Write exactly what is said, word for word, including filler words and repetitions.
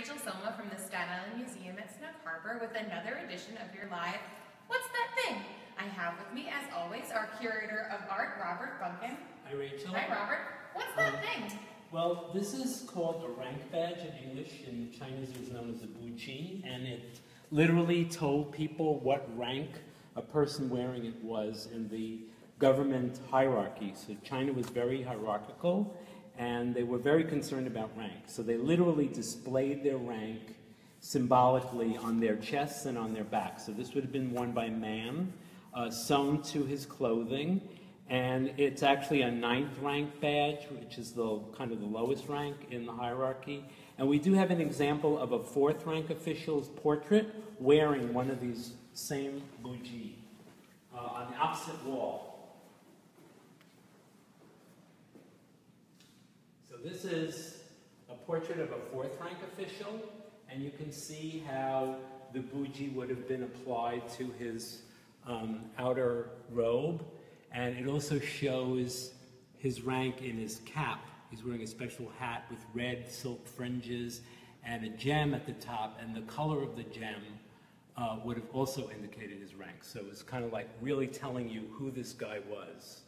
Rachel Selma from the Staten Island Museum at Snug Harbor with another edition of your live What's That Thing? I have with me, as always, our curator of art, Robert Bunkin. Hi, Rachel. Hi, Robert. What's um, that thing? Well, this is called a rank badge in English. In Chinese, it was known as a buchi, and it literally told people what rank a person wearing it was in the government hierarchy. So China was very hierarchical, and they were very concerned about rank. So they literally displayed their rank symbolically on their chests and on their backs. So this would have been worn by a man, uh, sewn to his clothing, and it's actually a ninth rank badge, which is the kind of the lowest rank in the hierarchy. And we do have an example of a fourth rank official's portrait wearing one of these same buji uh, on the opposite wall. This is a portrait of a fourth rank official, and you can see how the buji would have been applied to his um, outer robe, and it also shows his rank in his cap. He's wearing a special hat with red silk fringes and a gem at the top, and the color of the gem uh, would have also indicated his rank. So it's kind of like really telling you who this guy was.